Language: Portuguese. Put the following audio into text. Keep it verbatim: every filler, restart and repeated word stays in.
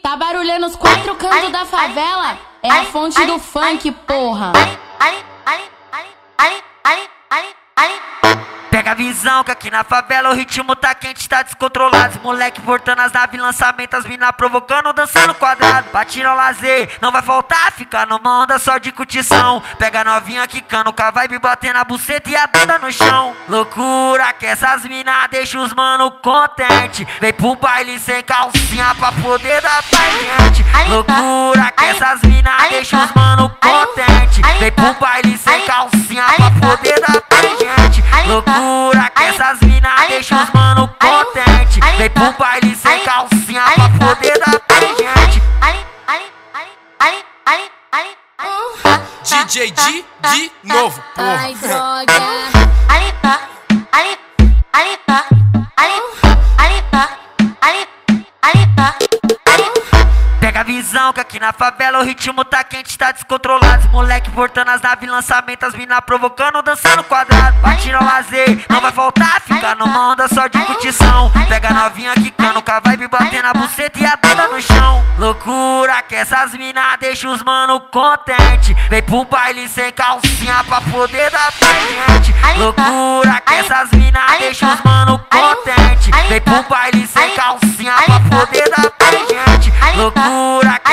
Tá barulhando os quatro cantos da favela. É a fonte do funk, porra. Pega a visão que aqui na favela o ritmo tá quente, tá descontrolado. Os moleque portando as naves, lançamento, as mina provocando, dançando quadrado. Batiram ao lazer, não vai faltar, fica numa onda só de curtição. Pega a novinha quicando, com a vibe batendo a buceta e a bunda no chão. Loucura que essas mina deixa os mano contente. Vem pro baile sem calcinha pra poder dar pra gente. Loucura que essas mina deixa os mano contente. Vem pro baile sem calcinha pra poder dar pra gente. Loucura que essas mina deixa os mano contente. Vem pro baile sem calcinha pra poder dar pra gente. D J G de novo, porra. Pega a visão que aqui na favela o ritmo tá quente, tá descontrolado. Os moleque portando as naves, lançamento, as mina provocando, dançando quadrado. Batiram ao lazer, não vai faltar, fica numa onda só de curtição. Pega a novinha quicando, com a vibe batendo a buceta e a bunda no chão. Loucura que essas mina deixa os mano contente. Vem pro baile sem calcinha pra poder dar pra gente. Loucura que essas mina deixa os mano contente. Vem pro baile sem calcinha pra poder dar pra gente. Loucura que